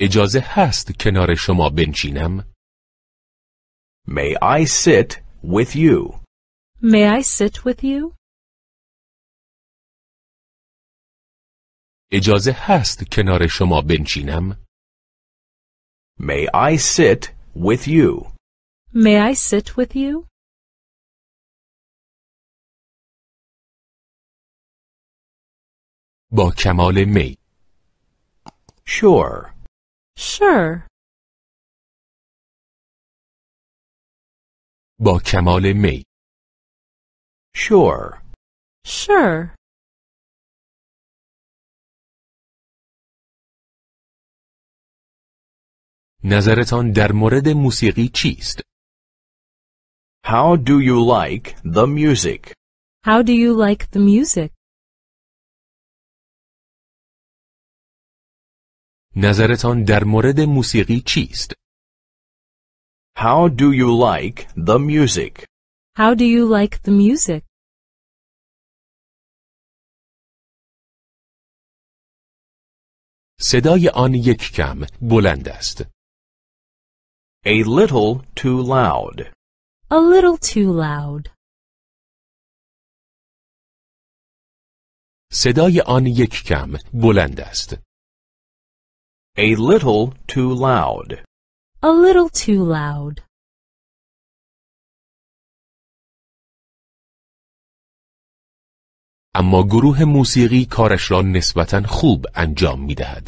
اجازه هست کنار شما بنشینم؟ May I sit with you? May I sit with you? اجازه هست کنار شما بنشینم؟ May I sit with you? May I sit with you? با کمال میل. Sure. Sure. با کمال میل. Sure. Sure. نظرتان در مورد موسیقی چیست؟ How do you like the music? How do you like the music? نظرتان در مورد موسیقی چیست؟ How do you like the music? How do you like the music? صدای آن یک کم بلند است. A little too loud. A little too loud. صدای آن یک کم بلند است. A little too loud. A little too loud. اما گروه موسیقی کارش را نسبتاً خوب انجام می‌دهد.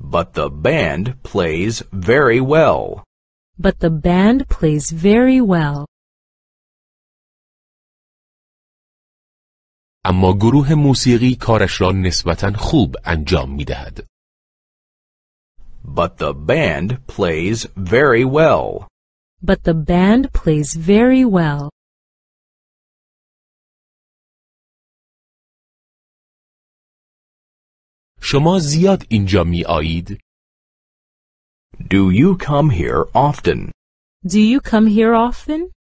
But the band plays very well. But the band plays very well. اما گروه موسیقی کارش را نسبتاً خوب انجام می‌دهد. But the band plays very well. But the band plays very well. شما زیاد اینجا می‌آیید؟ Do you come here often? Do you come here often?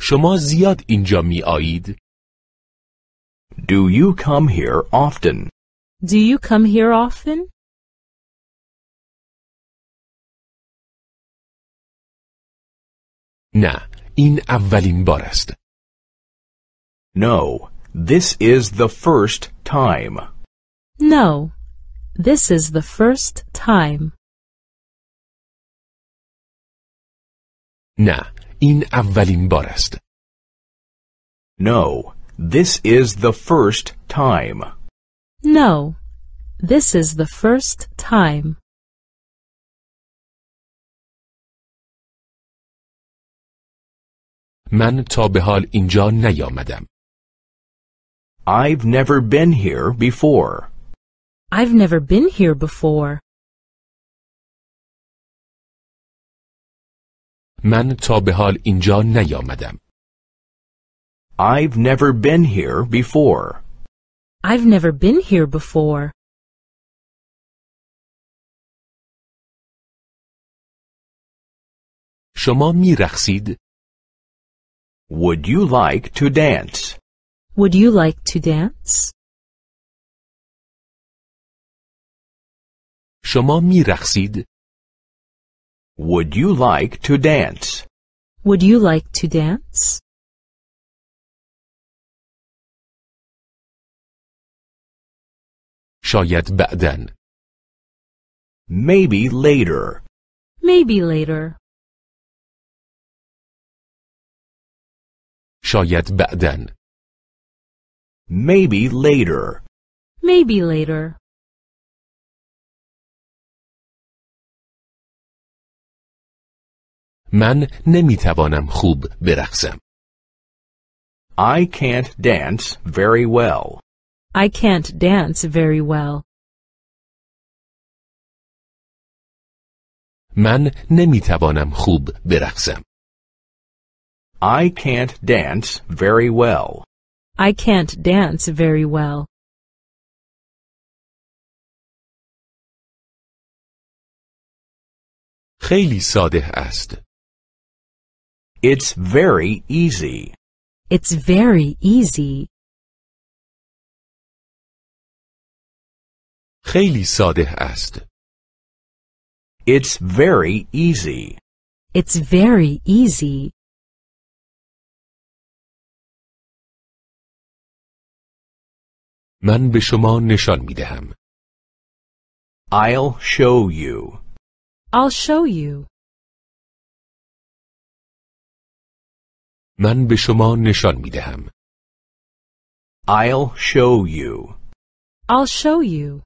شما زیاد اینجا می‌آیید؟ Do you come here often? Do you come here often? نه، این اولین بار است. No, this is the first time. No, this is the first time. نه، این اولین بار است. No, this is the first time. No, this is the first time. من تا به حال اینجا نیامدم. I've never been here before. I've never been here before. من تا به حال اینجا نیامدم. I've never been here before. I've never been here before. شما می‌رقصید؟ Would you like to dance? Would you like to dance? شما می‌رقصید؟ Would you like to dance? Would you like to dance? شاید بعداً. Maybe later. Maybe later. شاید بعداً. Maybe later. Maybe later. من نمیتوانم خوب برقصم. I can't dance very well. I can't dance very well. من نمیتوانم خوب برقصم. I can't dance very well. I can't dance very well. خیلی ساده است. It's very easy. It's very easy. خیلی ساده است. It's very easy. It's very easy. من به شما نشان می دهم. I'll show you. I'll show you. من به شما نشان می دهم. I'll show you. I'll show you.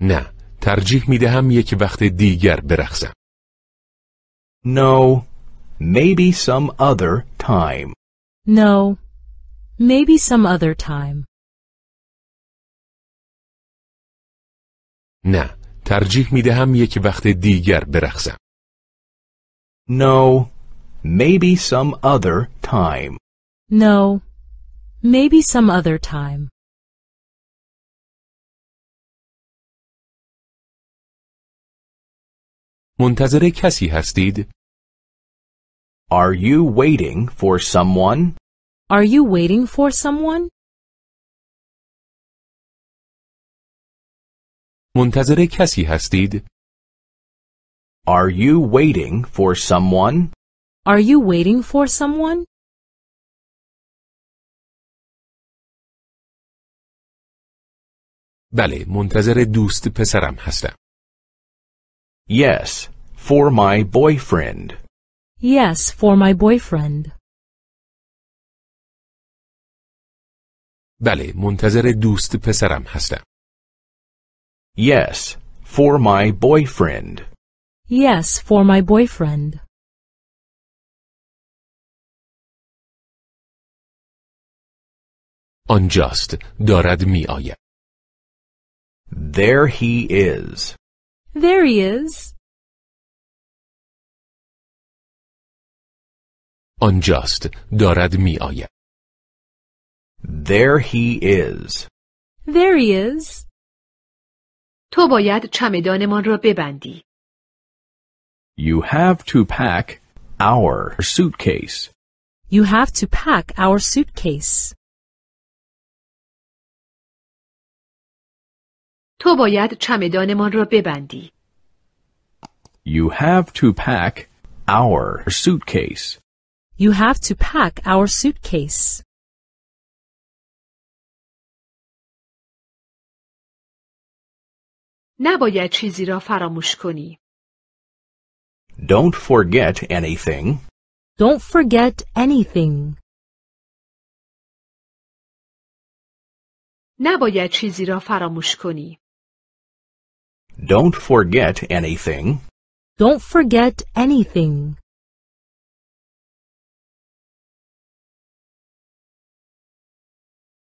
نه، ترجیح می دهم یک وقت دیگر برقصم. No, maybe some other time. No, maybe some other time. نه، ترجیح می دهم یک وقت دیگر برقصم. No, maybe some other time. No, maybe some other time. منتظر کسی هستید؟ Are you waiting for someone? Are you waiting for someone? منتظر کسی هستید؟ Are you waiting for someone? Are you waiting for someone? بله، منتظر دوست پسرم هستم. Yes, for my boyfriend. Yes, for my boyfriend. بله، منتظر دوست پسرم هستم. Yes, for my boyfriend. Yes, for my boyfriend. آنجاست، دارد می آید. There he is. There he is. آنجاست، دارد می آید. There he is. There he is. تو باید چمدانمان را ببندی. You have to pack our suitcase. You have to pack our suitcase. تو باید چمدانمان را ببندی. You have to pack our suitcase. You have to pack our suitcase. نباید چیزی را فراموش کنی. Don't forget anything. Don't forget anything. نباید چیزی را فراموش کنی. Don't forget anything. Don't forget anything.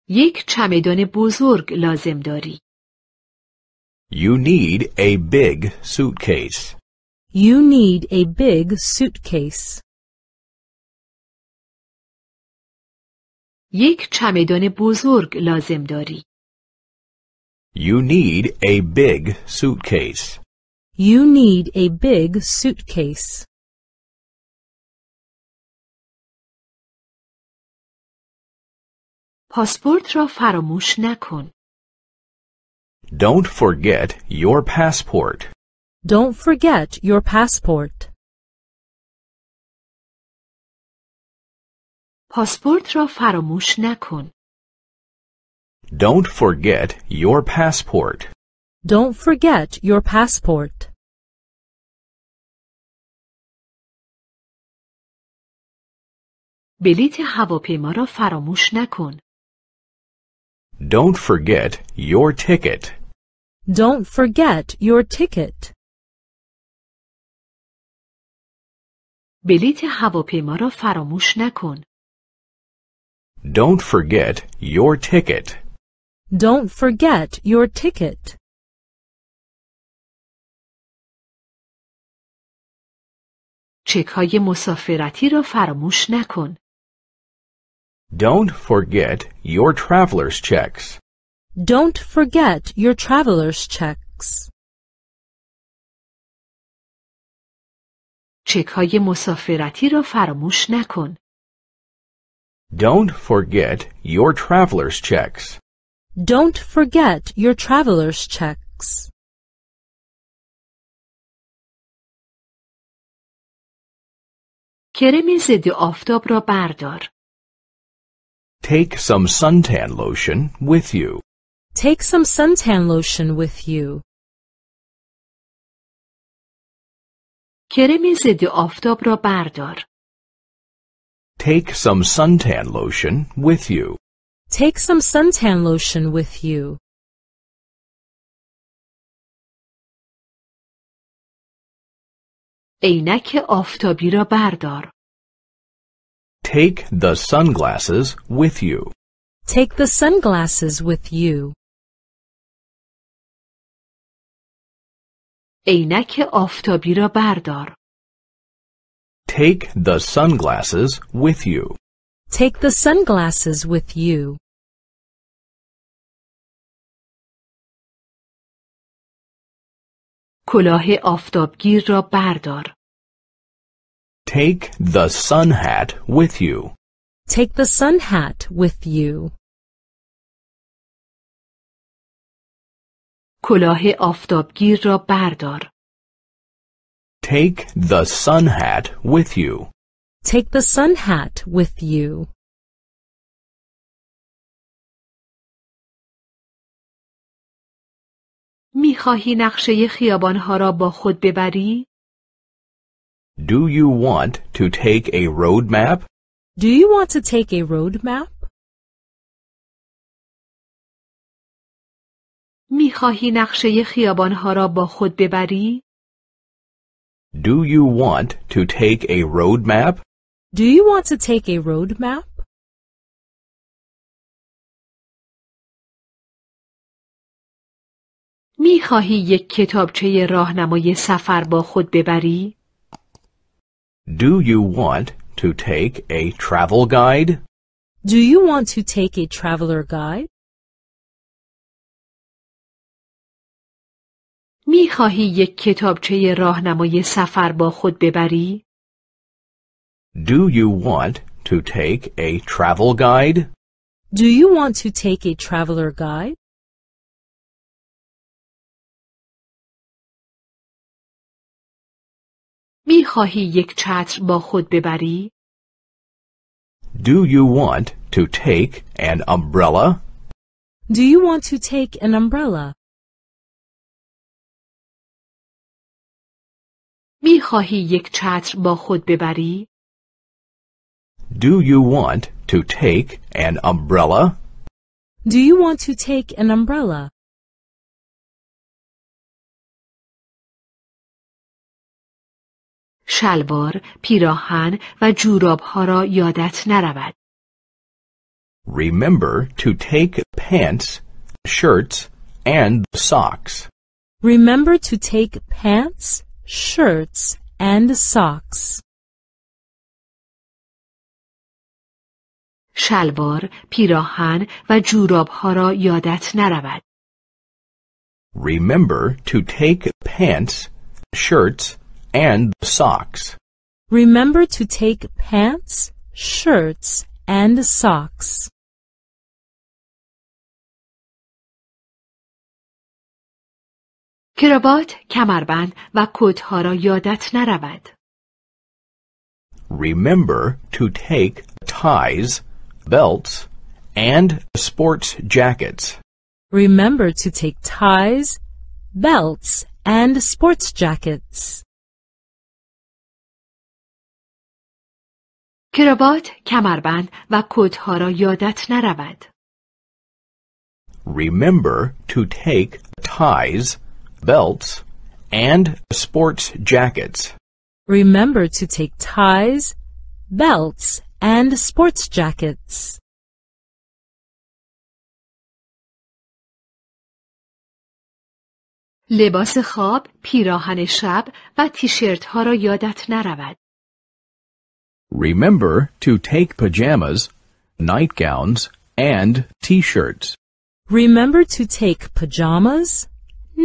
یک چمدان بزرگ لازم داری. You need a big suitcase. You need a big suitcase. یک چمدان بزرگ لازم داری. You need a big suitcase. You need a big suitcase. پاسپورت را فراموش نکن. Don't forget your passport. Don't forget your passport. پاسپورت را فراموش نکن. Don't forget your passport. Don't forget your passport. بلیط هواپیما را فراموش نکن. Don't forget your ticket. Don't forget your ticket. بلیط هواپیما را فراموش نکن. Don't forget your ticket. Don't forget your ticket. چک‌های مسافرتی را فراموش نکن. Don't forget your traveler's checks. Don't forget your traveler's checks. چک‌های مسافرتی را فراموش نکن. Don't forget your traveler's checks. Don't forget your traveler's checks. کرم ضد آفتاب را بردار. Take some suntan lotion with you. Take some suntan lotion with you. کرم ضد آفتاب را بردار. Take some suntan lotion with you. Take some suntan lotion with you. عینک آفتابی را بردار. Take the sunglasses with you. Take the sunglasses with you. عینک آفتابی را بردار. Take the sunglasses with you. Take the sunglasses with you. کلاه آفتابگیر را بردار. Take the sun hat with you. Take the sun hat with you. کلاه آفتابگیر را بردار. Take the sun hat with you. Take the sun hat with you. می‌خواهی نقشه خیابان‌ها را با خود ببری؟ Do you want to take a road map? Do you want to take a road map? می‌خواهی نقشه خیابان‌ها را با خود ببری؟ Do you want to take a road map? Do you want to take a road map? می‌خواهی یک کتابچه راهنمای سفر با خود ببری؟ Do you want to take a travel guide? Do you want to take a traveler guide? می‌خواهی یک کتابچه راهنمای سفر با خود ببری؟ Do you want to take a travel guide? Do you want to take a traveler guide? می‌خواهی یک چتر با خود ببری؟ Do you want to take an umbrella? Do you want to take an umbrella? می‌خواهی یک چتر با خود ببری؟ Do you want to take an umbrella? Do you want to take an umbrella? شلوار، پیراهن و جوراب‌ها را یادت نرود. Remember to take pants, shirts, and socks. Remember to take pants, shirts and socks. شلوار، پیراهن و جوراب‌ها را یادت نرود. Remember to take pants, shirts and socks. Remember to take pants, shirts and socks. کراوات، کمربند و کت‌ها را یادت نرود. Remember to take ties, belts, and sports jackets. Remember to take ties, belts, and sports jackets. کراوات، کمربند و کت‌ها را یادت نرود. Remember to take ties, belts, and sports jackets. Remember to take ties, belts, and sports jackets. لباس خواب، پیراهن شب و تیشرت‌ها را یادت نرود. Remember to take pajamas, nightgowns, and t-shirts. Remember to take pajamas,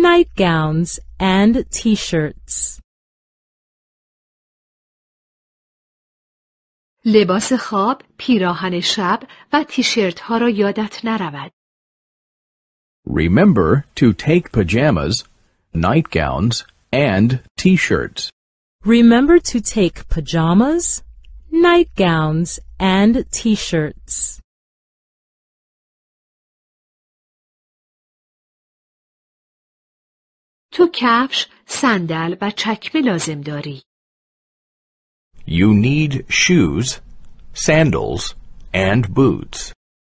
nightgowns and t-shirts. لباس خواب، پیراهن شب و تیشرت ها را یادت نرود. Remember to take pajamas, nightgowns and t-shirts. Remember to take pajamas, nightgowns and t-shirts. تو کفش، صندل و چکمه لازم داری. You need shoes, sandals and boots.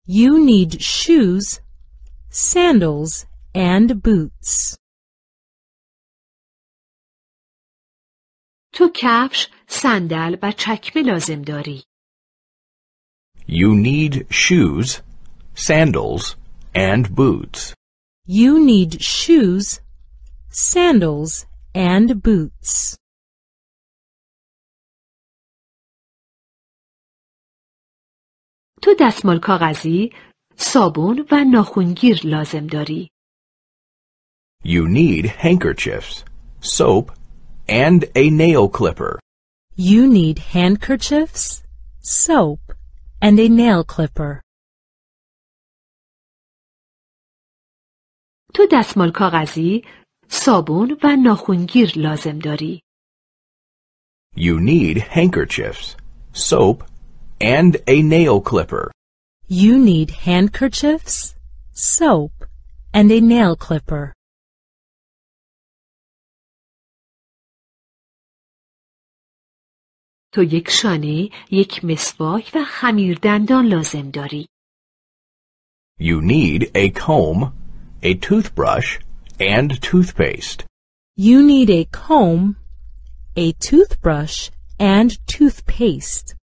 You need shoes, sandals and boots. تو کفش، صندل و چکمه لازم داری. You need shoes, sandals and boots. You need shoes, sandals and boots. تو دستمال کاغذی، صابون و ناخونگیر لازم داری. You need handkerchiefs, soap and a nail clipper. You need handkerchiefs, soap and a nail clipper. تو دستمال کاغذی، صابون و ناخونگیر لازم داری. You need handkerchiefs, soap and a nail clipper. You need handkerchiefs, soap and a nail clipper. تو یک شانه، یک مسواک و خمیردندان لازم داری. You need a comb, a toothbrush and toothpaste. You need a comb, a toothbrush and toothpaste.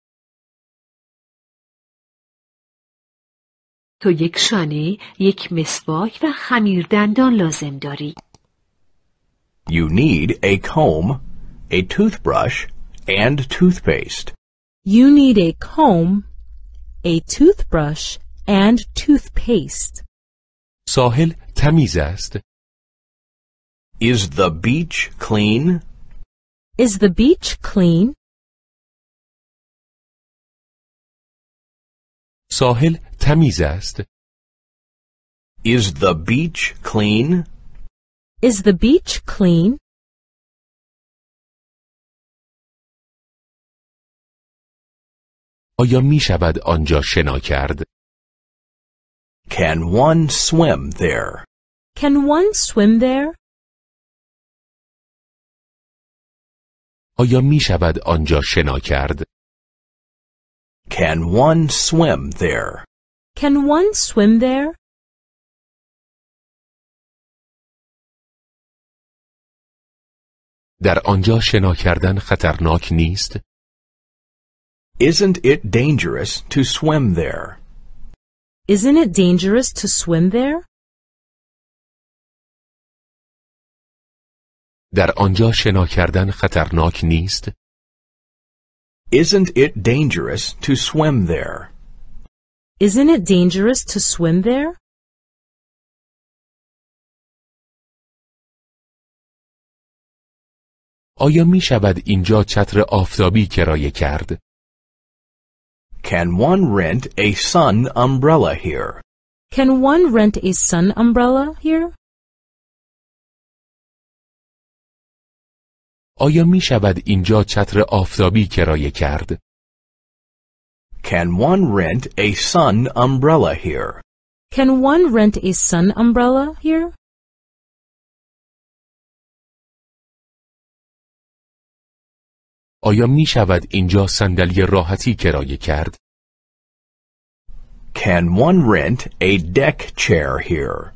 تو یک شانه، یک مسواک و خمیردندان لازم داری. You need a comb, a toothbrush and toothpaste. You need a comb, a toothbrush and toothpaste. ساحل تمیز است. Is the beach clean? Is the beach clean? ساحل تمیز است. Is the beach clean? Is the beach clean? آیا می شود آنجا شنا کرد؟ Can one swim there? Can one swim there? آیا می شود آنجا شنا کرد؟ Can one swim there? Can one swim there? در آنجا شنا کردن خطرناک نیست؟ Isn't it dangerous to swim there? Isn't it dangerous to swim there? در آنجا شنا کردن خطرناک نیست؟ Isn't it dangerous to swim there? Isn't it dangerous to swim there? آیا می شود اینجا چتر آفتابی کرایه کرد؟ Can one rent a sun umbrella here? Can one rent a sun umbrella here? آیا می شود اینجا چتر آفتابی کرایه کرد؟ Can one rent a sun umbrella here? Can one rent a sun umbrella here? آیا می شود اینجا صندلی راحتی کرایه کرد؟ Can one rent a deck chair here?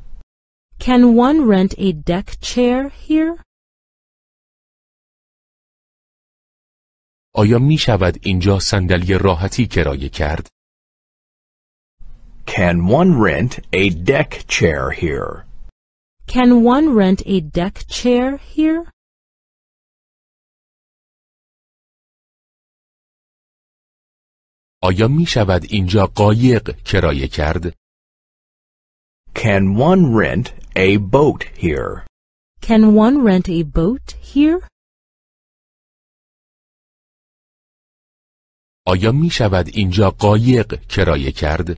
Can one rent a deck chair here? آیا می شود اینجا صندلی راحتی کرایه کرد؟ Can one rent a deck chair here? Can one rent a deck chair here? آیا می شود اینجا قایق کرایه کرد؟ Can one rent a boat here? Can one rent a boat here? آیا می شود اینجا قایق کرایه کرد؟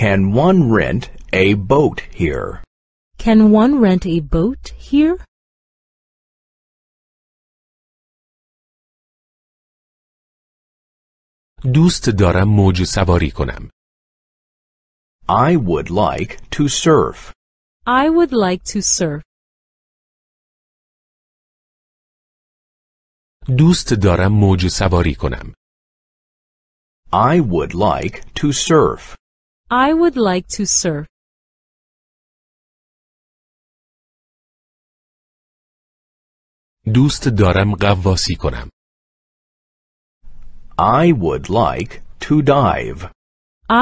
Can one rent a boat here? Can one rent a boat here? دوست دارم موج سواری کنم. I would like to surf. I would like to surf. دوست دارم موج سواری کنم. I would like to surf. I would like to surf. دوست دارم غواصی کنم. I would like to dive.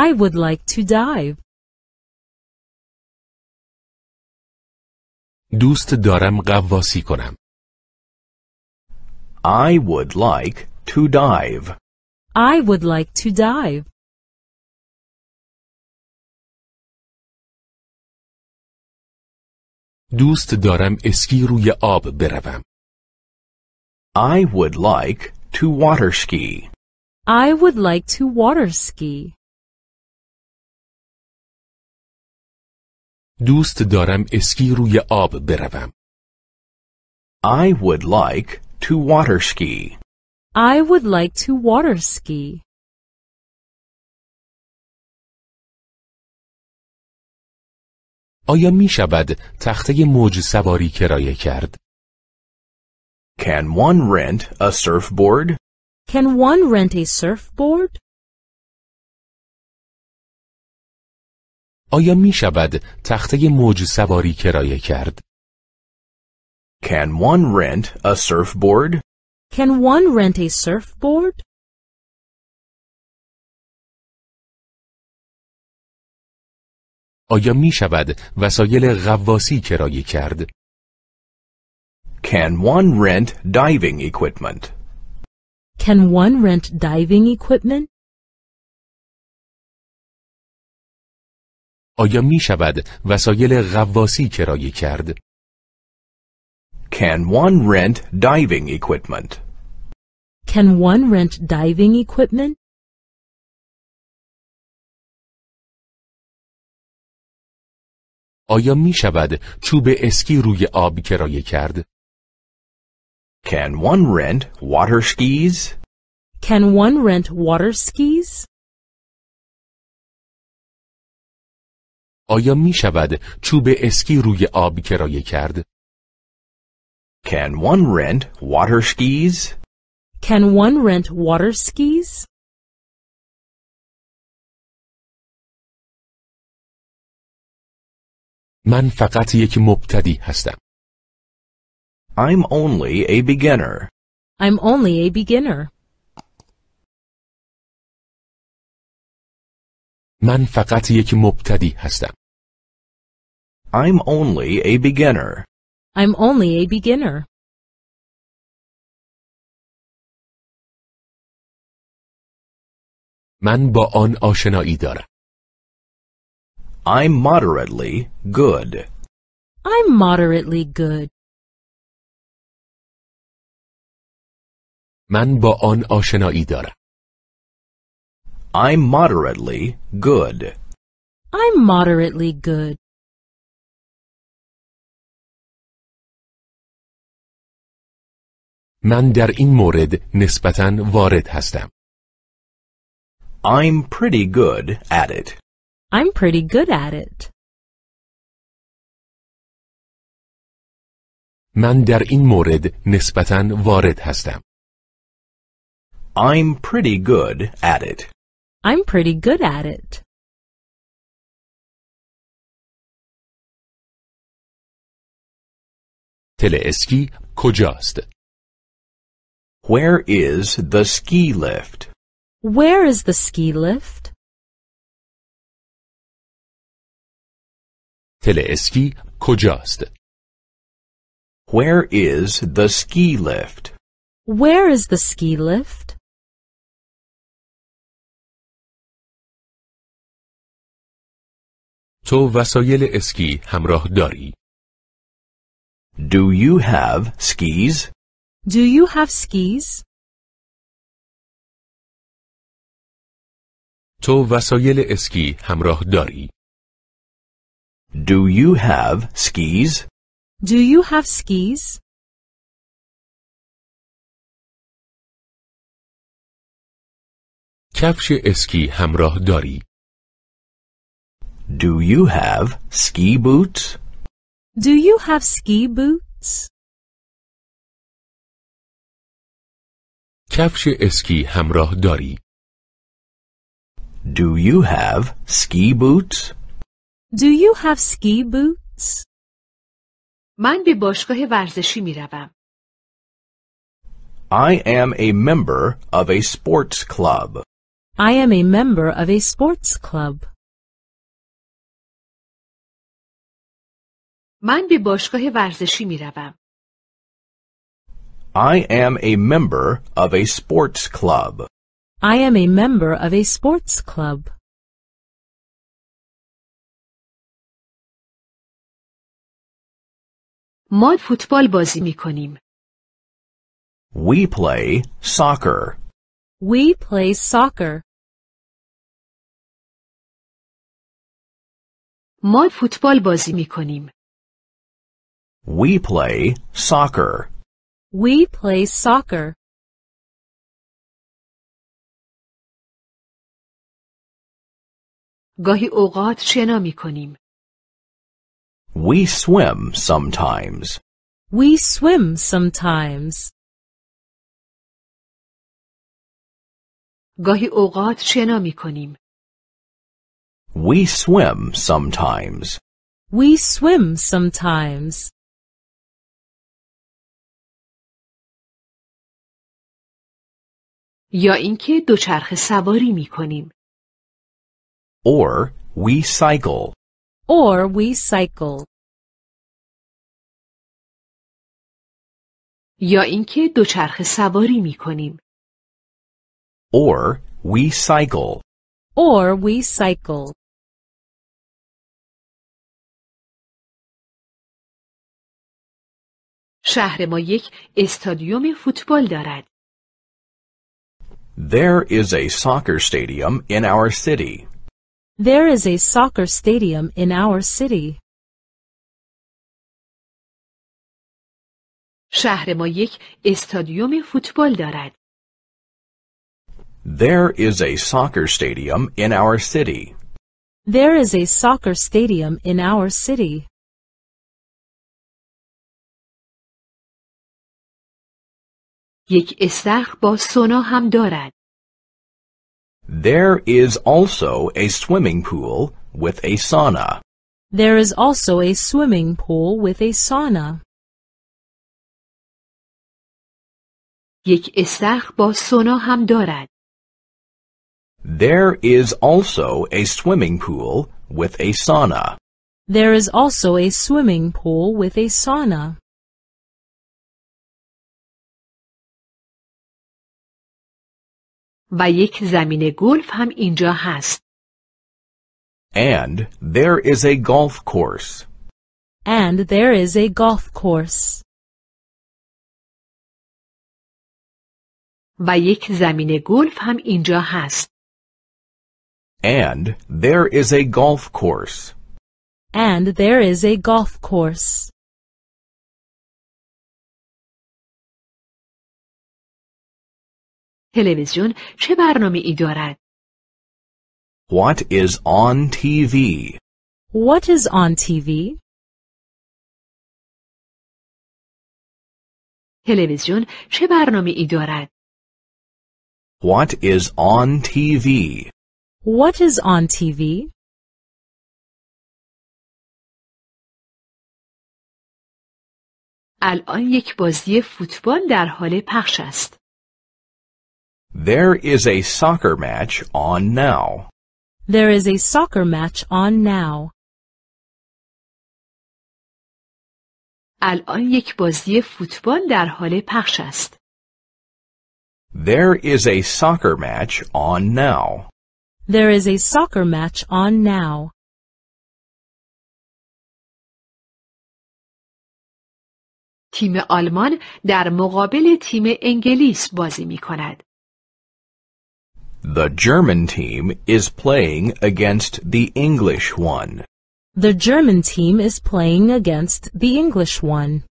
I would like to dive. دوست دارم غواصی کنم. I would like to dive. I would like to dive. دوست دارم اسکی روی آب بروم. I would like to water ski. I would like to water ski. دوست دارم اسکی روی آب بروم. I would like to water ski. I would like to water ski. آیا می شود تخته موج سواری کرایه کرد؟ Can one rent a surfboard? Can one rent a surfboard? آیا می شود تخته موج سواری کرایه کرد؟ Can one rent a surfboard? Can one rent a surfboard? آیا می شود وسایل غواصی کرایه کرد؟ Can one rent diving equipment? Can one rent diving equipment? آیا می شود وسایل غواصی کرایه کرد؟ Can one rent diving equipment? Can one rent diving equipment? آیا می شود چوب اسکی روی آب کرایه کرد؟ Can one rent water skis? Can one rent water skis? آیا می شود چوب اسکی روی آب کرایه کرد؟ Can one rent water skis? Can one rent water skis? من فقط یک مبتدی هستم. I'm only a beginner. I'm only a beginner. من فقط یک مبتدی هستم. I'm only a beginner. I'm only a beginner. من با آن آشنایی دارم. I'm moderately good. I'm moderately good. من با آن آشنایی دارم. I'm moderately good. I'm moderately good. من در این مورد نسبتاً وارد هستم. I'm pretty good at it. I'm pretty good at it. من در این مورد نسبتاً وارد هستم. I'm pretty good at it. I'm pretty good at it. تله اسکی کجاست؟ Where is the ski lift? Where is the ski lift? تله اسکی کجاست؟ Where is the ski lift? Where is the ski lift? تو وسایل اسکی همراه داری؟ Do you have skis? Do you have skis? تو وسایل اسکی همراه داری؟ Do you have skis? Do you have skis? کفش اسکی همراه داری؟ Do you have ski boots? Do you have ski boots? کفش اسکی همراه داری؟ Do you have ski boots? Do you have ski boots? من به باشگاه ورزشی میروم. I am a member of a sports club. I am a member of a sports club. من به باشگاه ورزشی میروم. I am a member of a sports club. I am a member of a sports club. ما فوتبال بازی میکنیم. We play soccer. We play soccer. ما فوتبال بازی میکنیم. We play soccer. We play soccer. گاهی اوقات شنا میکنیم. We swim sometimes. We swim sometimes. گاهی اوقات شنا میکنیم. We swim sometimes. We swim sometimes. یا اینکه دوچرخه سواری میکنیم. Or we cycle. Or we cycle. یا اینکه دوچرخه سواری میکنیم. Or we cycle. Or we cycle. شهر ما یک استادیوم فوتبال دارد. There is a soccer stadium in our city. There is a soccer stadium in our city. شهر ما یک استادیوم فوتبال دارد. There is a soccer stadium in our city. There is a soccer stadium in our city. یک استخر با سونا هم دارد. There is also a swimming pool with a sauna. There is also a swimming pool with a sauna. یک استخر با سونا هم دارد. There is also a swimming pool with a sauna. There is also a swimming pool with a sauna. و یک زمین گلف هم اینجا هست. And there is a golf course. And there is a golf course. و یک زمین گلف هم اینجا هست. And there is a golf course. And there is a golf course. تلویزیون چه برنامه‌ای دارد؟ What is on TV? What is on TV? تلویزیون چه برنامه‌ای دارد؟ What is on TV? What is on TV? الان یک بازی فوتبال در حال پخش است. There is a soccer match on now. There is a soccer match on now. الان یک بازی فوتبال در حال پخش است. There is a soccer match on now. There is a soccer match on now. تیم آلمان در مقابل تیم انگلیس بازی می‌کند. The German team is playing against the English one. The German team is playing against the English one.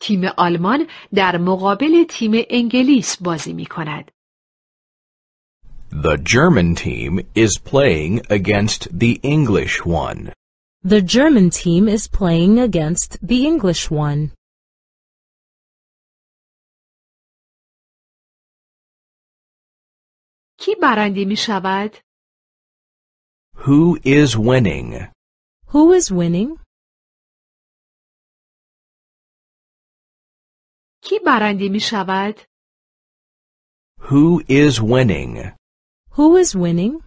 تیم آلمان در مقابل تیم انگلیس بازی می کند. The German team is playing against the English one. The German team is playing against the English one. کی برنده می شود؟ Who is winning? Who is winning? کی برنده می شود؟ Who is winning? Who is winning?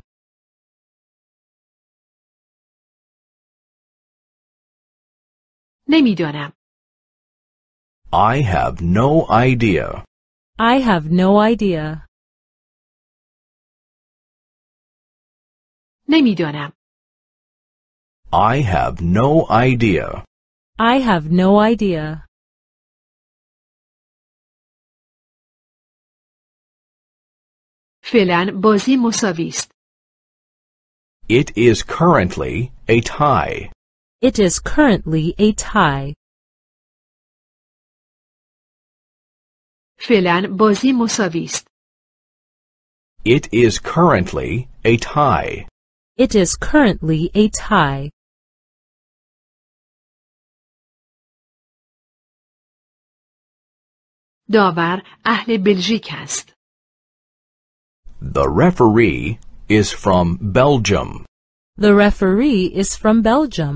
نمیدانم. I have no idea. I have no idea. نمیدانم. I have no idea. I have no idea. فعلاً بازی مساوی است. It is currently a tie. It is currently a tie. فعلاً بازی مساوی است. It is currently a tie. It is currently a tie. داور اهل بلژیک است. The referee is from Belgium. The referee is from Belgium.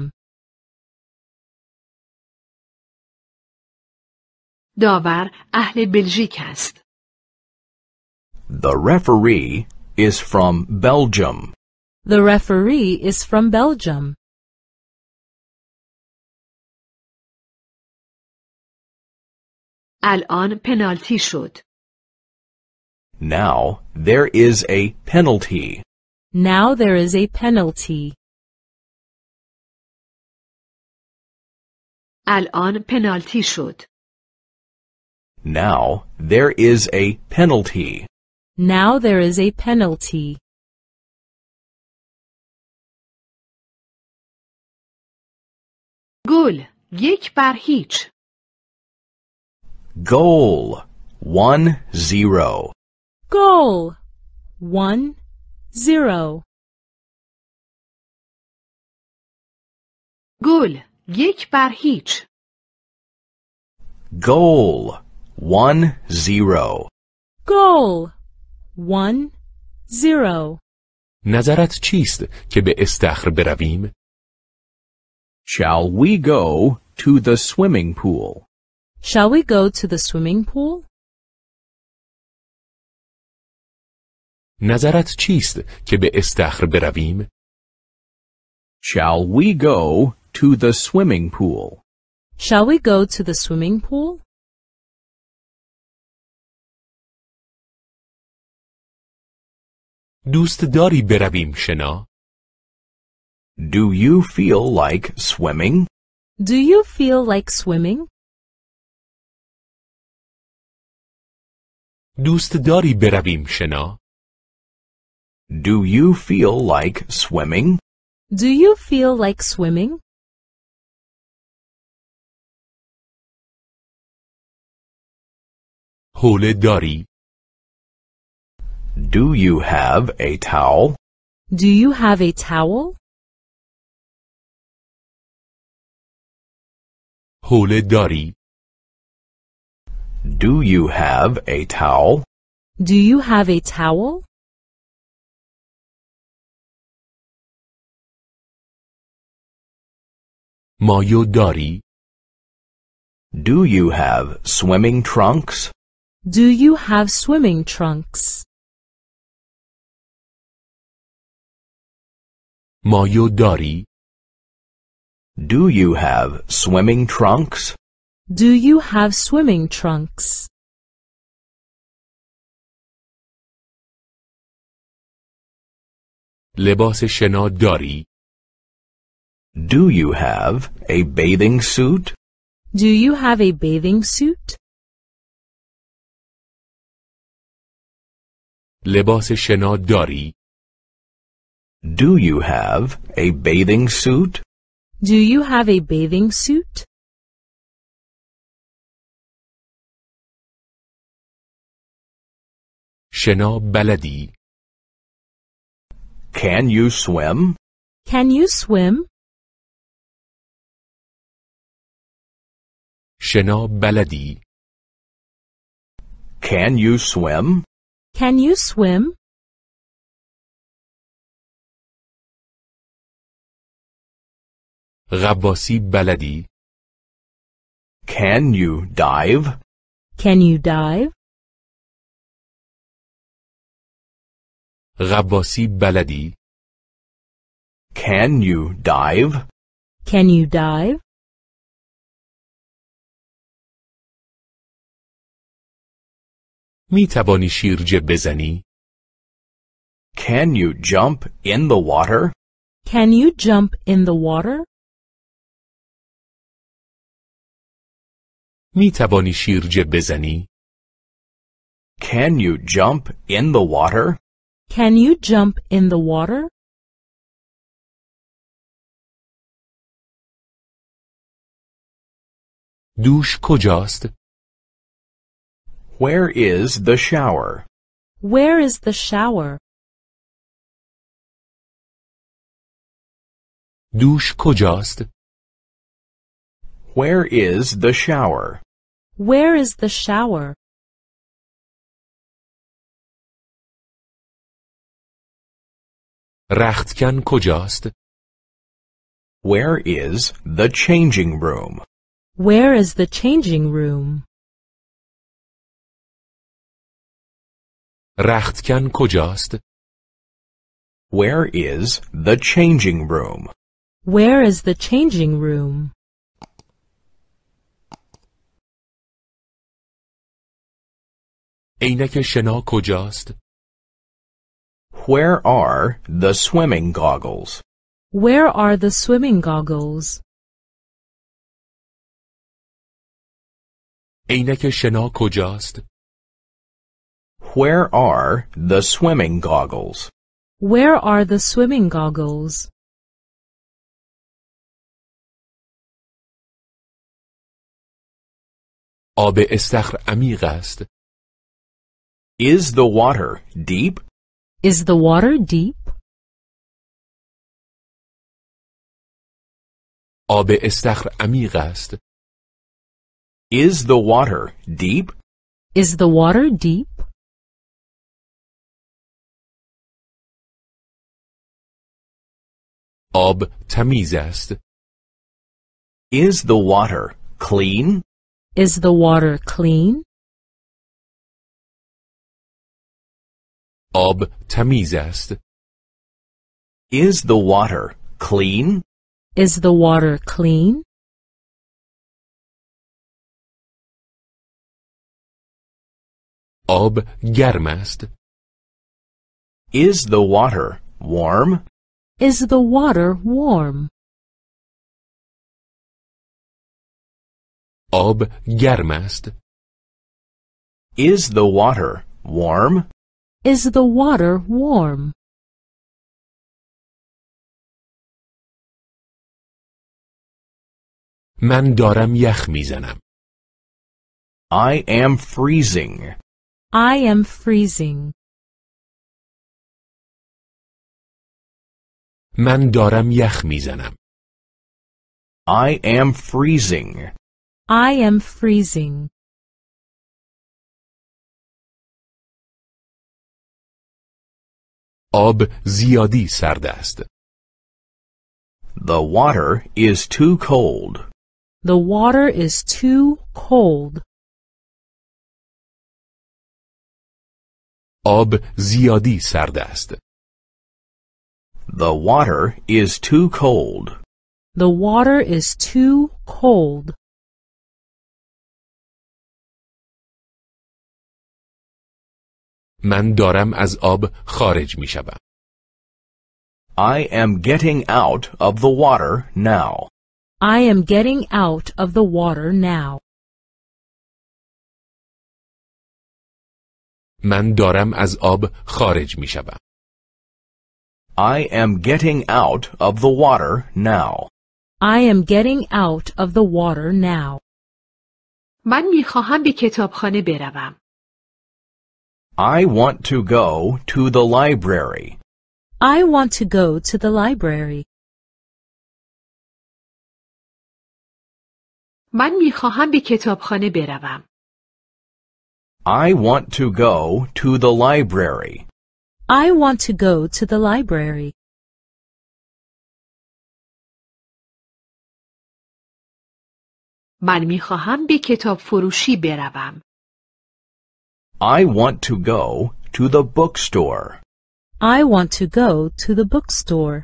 داور اهل بلژیک است. The referee is from Belgium. The referee is from Belgium. الان پنالتی شد. Now there is a penalty. Now there is a penalty. الان پنالتی شد. Now there is a penalty. Now there is a penalty. گل 1-0. Goal 1-0. Goal 1-0. گل 1-0. Goal 1-0. Goal 1-0. نظرت چیست که به استخر برویم؟ Shall we go to the swimming pool? Shall we go to the swimming pool? نظرت چیست که به استخر برویم؟ Shall we go to the swimming pool? Shall we go to the swimming pool? دوست داری برویم شنا؟ Do you feel like swimming? Do you feel like swimming? دوست داری برویم شنا؟ Do you feel like swimming? Do you feel like swimming? حوله داری؟ Do you have a towel? Do you have a towel? حوله داری؟ Do you have a towel? Do you have a towel? مایو داری؟ Do you have swimming trunks? Do you have swimming trunks? مایو داری؟ Do you have swimming trunks? Do you have swimming trunks? لباس شنا داری؟ Do you have a bathing suit? Do you have a bathing suit? لباس شنا داری؟ Do you have a bathing suit? Do you have a bathing suit? شنا بلدی؟ Can you swim? Can you swim? شنا بلدی؟ Can you swim? Can you swim? غواصی بلدی؟ Can you dive? Can you dive? غواصی بلدی؟ Can you dive? Can you dive? می توانی شیرجه بزنی؟ Can you jump in the water? Can you jump in the water? می توانی شیرجه بزنی؟ Can you jump in the water? Can you jump in the water? دوش کجاست؟ Where is the shower? Where is the shower? دوش کجاست؟ Where is the shower? Where is the shower? رختکن کجاست؟ Where is the changing room? Where is the changing room? رختکن کجاست؟ Where is the changing room? Where is the changing room? عینک شنا کجاست؟ Where are the swimming goggles? Where are the swimming goggles? عینک شنا کجاست؟ Where are the swimming goggles? Where are the swimming goggles? آب استخر عمیق است. Is the water deep? Is the water deep? آب استخر عمیق است. Is the water deep? Is the water deep? آب تمیز است. Is the water clean? Is the water clean? آب تمیز است. Is the water clean? Is the water clean? آب گرم است. Is the water warm? Is the water warm? آب گرم است. Is the water warm? Is the water warm? من دارم یخ میزنم. I am freezing. I am freezing. من دارم یخ میزنم. I am freezing. I am freezing. آب زیادی سرد است. The water is too cold. The water is too cold. آب زیادی سرد است. The water is too cold. The water is too cold. من دارم از آب خارج می شوم. I am getting out of the water now. I am getting out of the water now. من دارم از آب خارج می شوم. I am getting out of the water now. I am getting out of the water now. من می خواهم به کتابخانه بروم. I want to go to the library. I want to go to the library. من می خواهم به کتابخانه بروم. I want to go to the library. I want to go to the library. من می خواهم به کتاب فروشی بروم. I want to go to the bookstore. I want to go to the bookstore.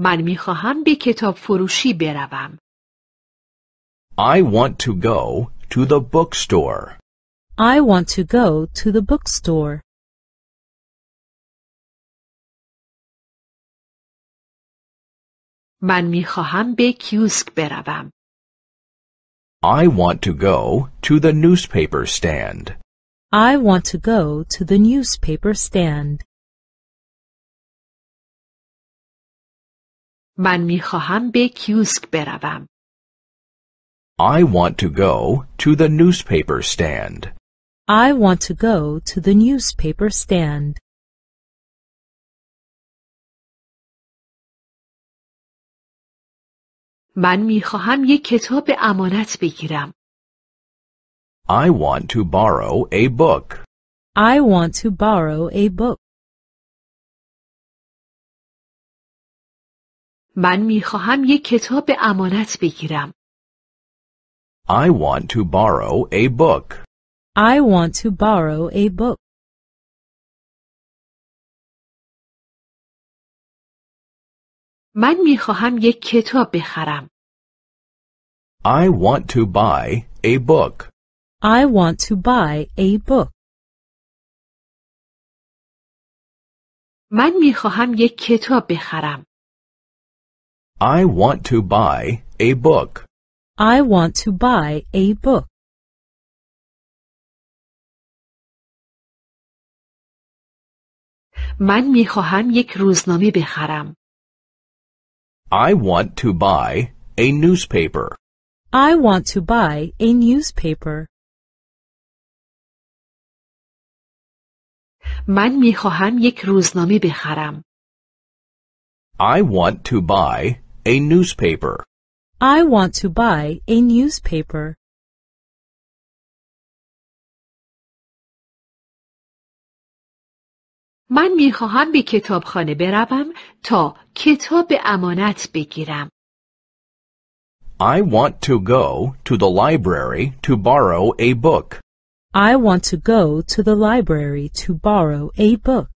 من می خواهم به کتاب فروشی بروم. I want to go to the bookstore. I want to go to the bookstore. من می خواهم به کیوسک بروم. I want to go to the newspaper stand. I want to go to the newspaper stand. من می خواهم به کیوسک بروم. I want to go to the newspaper stand. I want to go to the newspaper stand. من می خواهم یک کتاب به امانت بگیرم. I want to borrow a book. I want to borrow a book. من می خواهم یک کتاب به امانت بگیرم. I want to borrow a book. I want to borrow a book. من می خواهم یک کتاب بخرم. I want to buy a book. I want to buy a book. من می خواهم یک کتاب بخرم. I want to buy a book. I want to buy a book. من می خواهم یک روزنامه بخرم. I want to buy a newspaper. I want to buy a newspaper. من می خواهم یک روزنامه بخرم. I want to buy a newspaper. I want to buy a newspaper. من می خواهم به کتابخانه بروم تا کتاب به امانت بگیرم. I want to go to the library to borrow a book. I want to go to the library to borrow a book.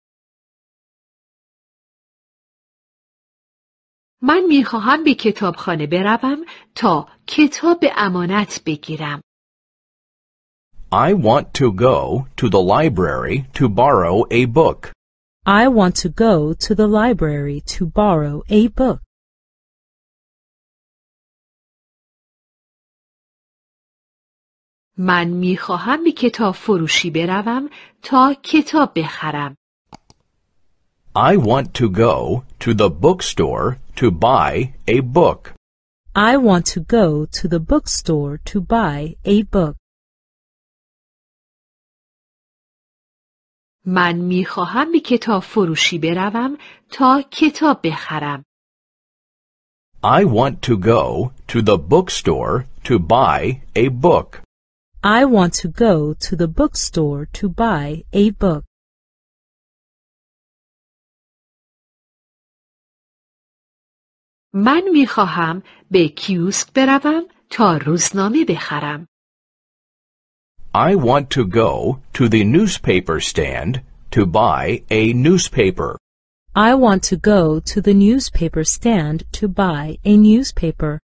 من می خواهم به کتابخانه بروم تا کتاب به امانت بگیرم. I want to go to the library to borrow a book. I want to go to the library to borrow a book. من می خواهم به کتاب فروشی بروم تا کتاب بخرم. I want to go to the bookstore to buy a book. I want to go to the bookstore to buy a book. من می خواهم به کتاب فروشی بروم تا کتاب بخرم. I want to go to the bookstore to buy a book. I want to go to the bookstore to buy a book. من می خواهم به کیوسک بروم تا روزنامه بخرم. I want to go to the newspaper stand to buy a newspaper. I want to go to the newspaper stand to buy a newspaper.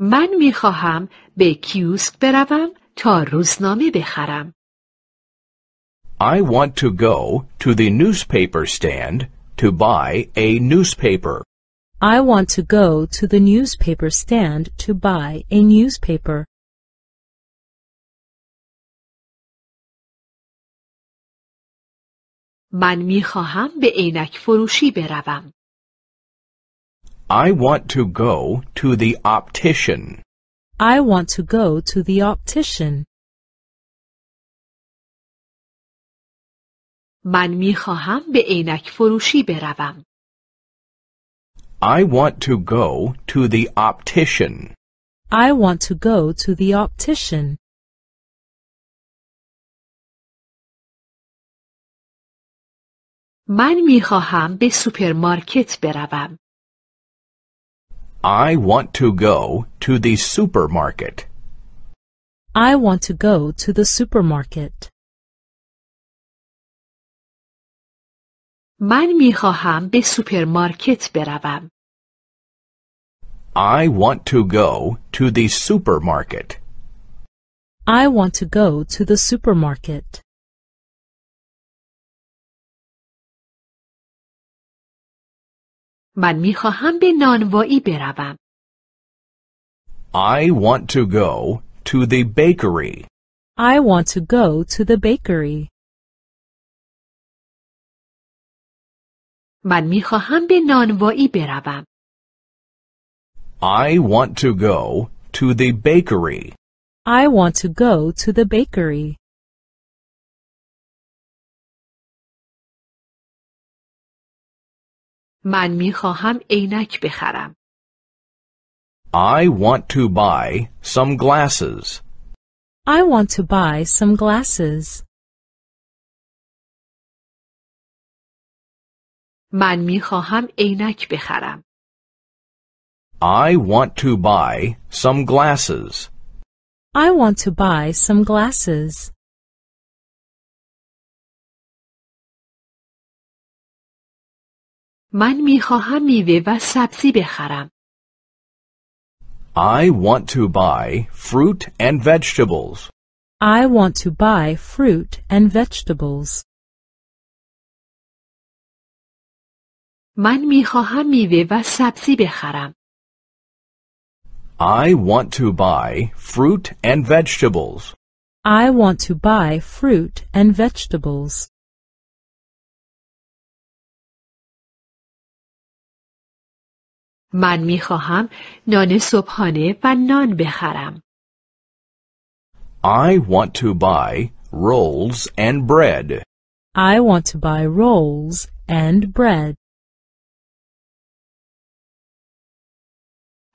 من می خواهم به کیوسک بروم تا روزنامه بخرم. I want to go to the newspaper stand to buy a newspaper. I want to go to the newspaper stand to buy a newspaper. من میخواهم به عینک فروشی بروم. I want to go to the optician. I want to go to the optician. من میخواهم به عینک فروشی بروم. I want to go to the optician. I want to go to the optician. من میخواهم به سوپرمارکت بروم. I want to go to the supermarket. I want to go to the supermarket. من میخواهم به سوپرمارکت بروم. I want to go to the supermarket. I want to go to the supermarket. من میخواهم به نانوایی بروم. I want to go to the bakery. I want to go to the bakery. من میخواهم به نانوایی بروم. I want to go to the bakery. I want to go to the bakery. من میخواهم عینک بخرم. I want to buy some glasses. I want to buy some glasses. من میخواهم عینک بخرم. I want to buy some glasses. I want to buy some glasses. من میخواهم میوه و سبزی بخرم. I want to buy fruit and vegetables. I want to buy fruit and vegetables. من میخواهم میوه و سبزی بخرم. I want to buy fruit and vegetables. I want to buy fruit and vegetables. من میخواهم نان صبحانه و نان بخرم. I want to buy rolls and bread. I want to buy rolls and bread.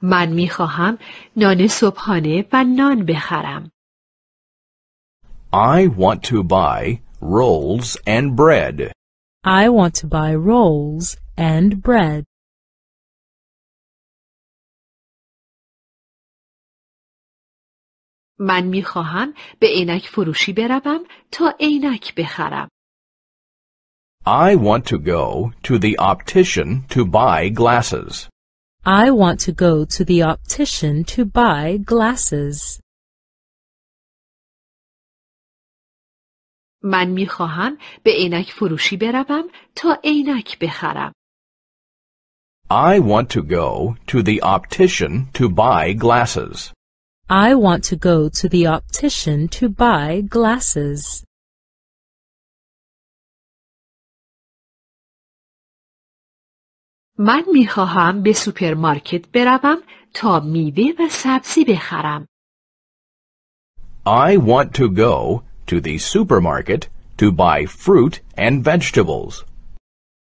من میخواهم نان صبحانه و نان بخرم. I want to buy rolls and bread. I want to buy rolls and bread. من میخواهم به عینک فروشی بروم تا عینک بخرم. I want to go to the optician to buy glasses. I want to go to the optician to buy glasses. من میخواهم به عینک فروشی بروم تا عینک بخرم. I want to go to the optician to buy glasses. I want to go to the optician to buy glasses. من میخواهم به سوپرمارکت بروم تا میوه و سبزی بخرم. I want to go to the supermarket to buy fruit and vegetables.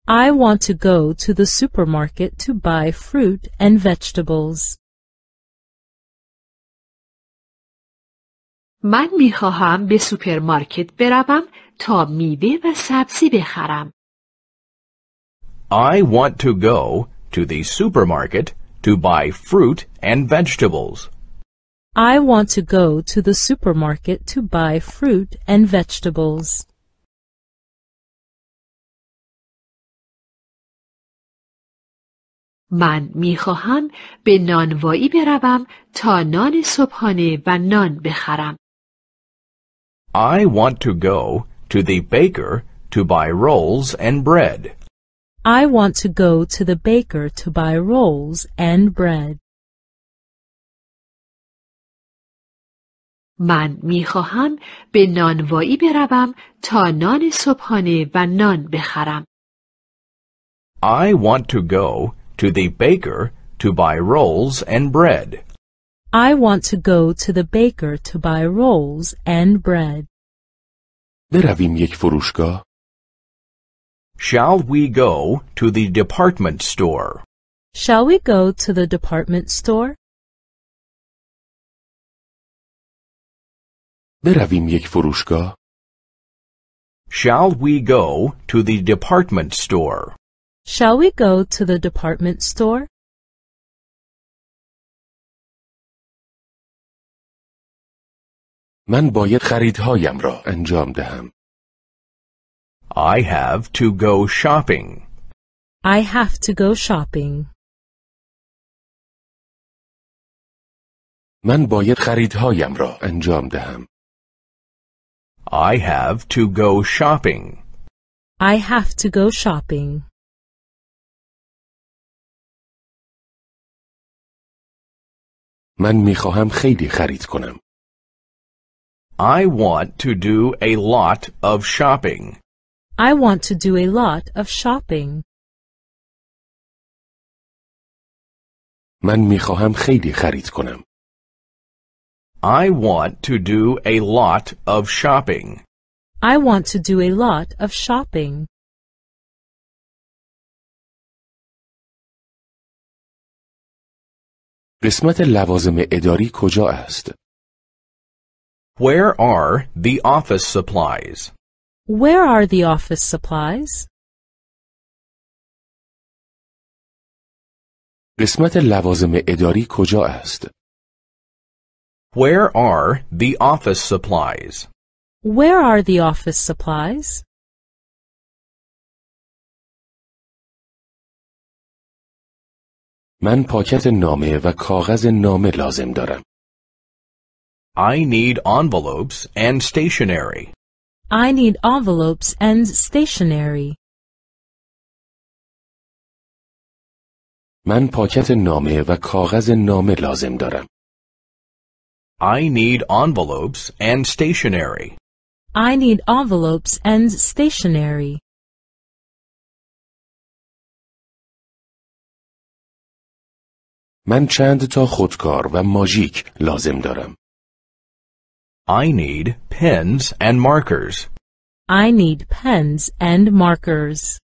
I want to go to the supermarket to buy fruit and vegetables. من میخواهم به سوپرمارکت بروم تا میوه و سبزی بخرم. I want to go to the supermarket to buy fruit and vegetables. I want to go to the supermarket to buy fruit and vegetables. من میخواهم به نانوایی بروم تا نان صبحانه و نان بخرم. I want to go to the baker to buy rolls and bread. I want to go to the baker to buy rolls and bread. من میخواهم به نانوایی بروم تا نان صبحانه و نان بخرم. I want to go to the baker to buy rolls and bread. I want to go to the baker to buy rolls and bread. برویم یک فروشگاه. Shall we go to the department store? Shall we go to the department store? برویم یک فروشگاه. Shall we go to the department store? Shall we go to the department store? من باید خریدهایم را انجام دهم. I have to go shopping. I have to go shopping. من باید خریدهایم را انجام دهم. I have to go shopping. I have to go shopping. من می‌خواهم خیلی خرید کنم. I want to do a lot of shopping. I want to do a lot of shopping. من می‌خواهم خیلی خرید کنم. I want to do a lot of shopping. I want to do a lot of shopping. قسمت لوازم اداری کجا است؟ Where are the office supplies? Where are the office supplies? قسمت لوازم اداری کجا است؟ Where are the office supplies? Where are the office supplies? من پاکت نامه و کاغذ نامه لازم دارم. I need envelopes and stationery. I need envelopes and stationery. من پاکت نامه و کاغذ نامه لازم دارم. I need envelopes and stationery. I need envelopes and stationery. من چند تا خودکار و ماژیک لازم دارم. I need pens and markers. I need pens and markers.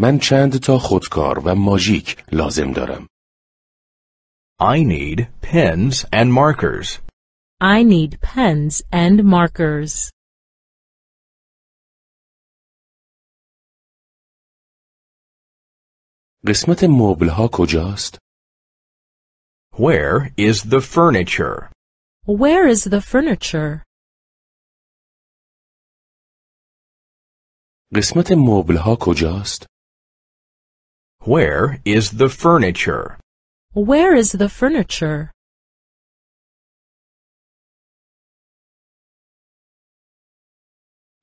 من چند تا خودکار و ماژیک لازم دارم. I need pens and markers. I need pens and markers. قسمت مبل‌ها کجاست؟ Where is the furniture? Where is the furniture? قسمت مبل‌ها کجاست؟ Where is the furniture? Where is the furniture?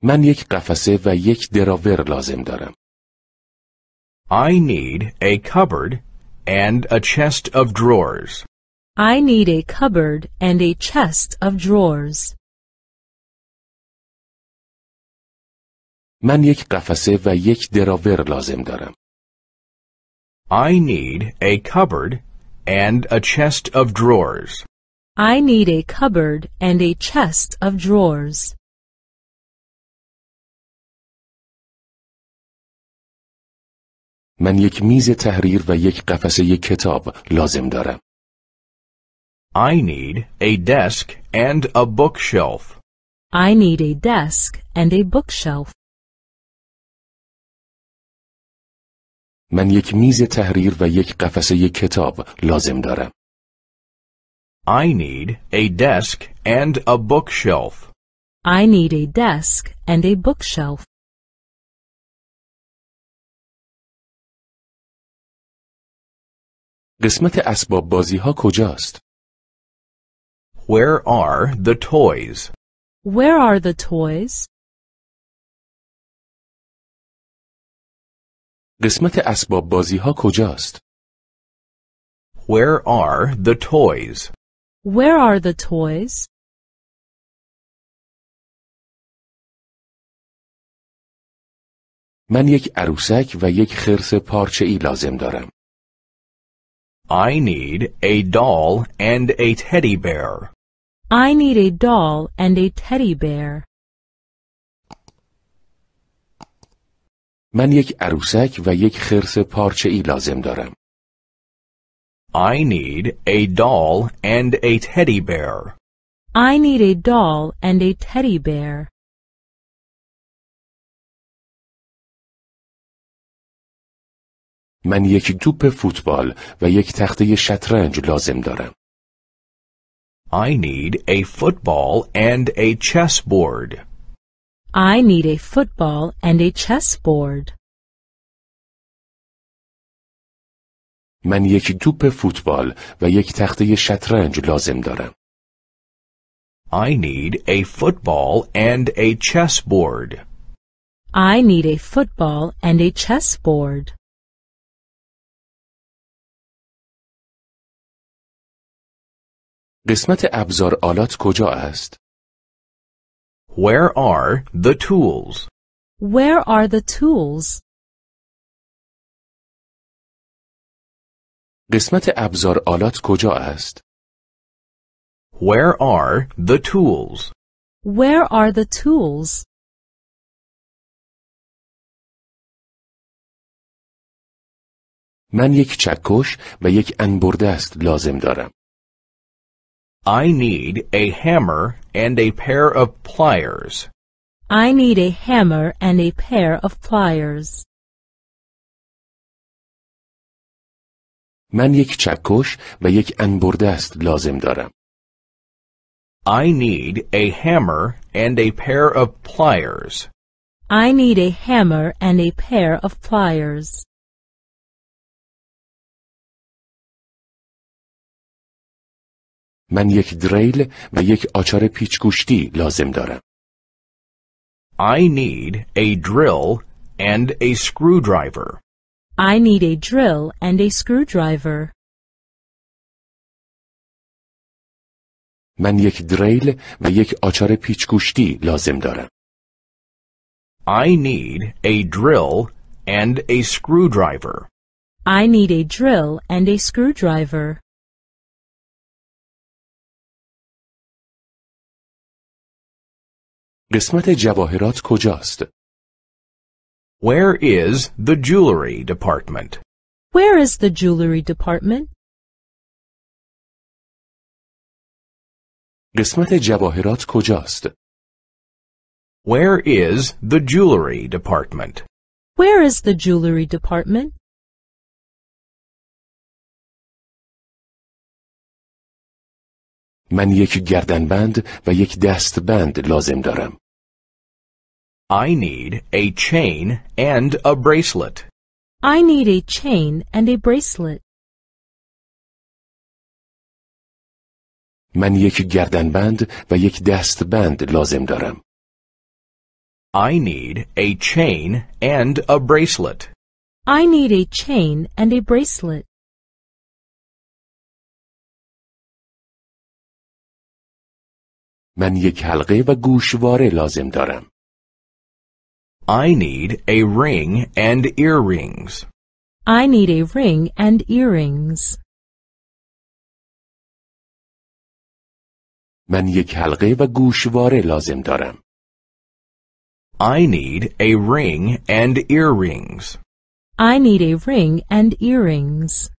من یک قفسه و یک دراور لازم دارم. I need a cupboard and a chest of drawers. I need a cupboard and a chest of drawers. من یک قفسه و یک دراور لازم دارم. I need a cupboard and a chest of drawers. I need a cupboard and a chest of drawers. من یک میز تحریر و یک قفسه کتاب لازم دارم. I need a desk and a bookshelf. I need a desk and a bookshelf. من یک میز تحریر و یک قفسه کتاب لازم دارم. I need a desk and a bookshelf. I need a desk and a bookshelf. قسمت اسباب بازی ها کجاست؟ Where are the toys? Where are the toys? قسمت اسباب بازی ها کجاست؟ Where are the toys? Where are the toys? من یک عروسک و یک خرس پارچه‌ای لازم دارم. I need a doll and a teddy bear. I need a doll and a teddy bear. من یک عروسک و یک خرس پارچه‌ای لازم دارم. I need a doll and a teddy bear. I need a doll and a teddy bear. من یک توپ فوتبال و یک تخته شطرنج لازم دارم. I need a football and a chessboard. I need a football and a chessboard. من یک توپ فوتبال و یک تخته شطرنج لازم دارم. I need a football and a chessboard. I need a football and a chessboard. قسمت ابزار آلات کجا است؟ Where are the tools? Where are the tools? قسمت ابزار آلات کجا است؟ Where are the tools? Where are the tools? من یک چکش و یک انبردست لازم دارم. I need a hammer and a pair of pliers. I need a hammer and a pair of pliers. من یک چکش و یک انبردست لازم دارم. I need a hammer and a pair of pliers. I need a hammer and a pair of pliers. من یک دریل و یک آچار پیچگوشتی لازم دارم. I need a drill and a screwdriver. I need a drill and a screwdriver. من یک دریل و یک آچار پیچگوشتی لازم دارم. I need a drill and a screwdriver. I need a drill and a screwdriver. قسمت جواهرات کجاست؟ Where is the jewelry department? Where is the jewelry department? قسمت جواهرات کجاست؟ Where is the jewelry department? Where is the jewelry department? من یک گردنبند و یک دستبند لازم دارم. I need a chain and a bracelet. I need a chain and a bracelet. من یک گردنبند و یک دستبند لازم دارم. I need a chain and a bracelet. I need a chain and a bracelet. من یک حلقه و گوشواره لازم دارم. I need a ring and earrings. I need a ring and earrings. من یک حلقه و گوشواره لازم دارم. I need a ring and earrings. I need a ring and earrings.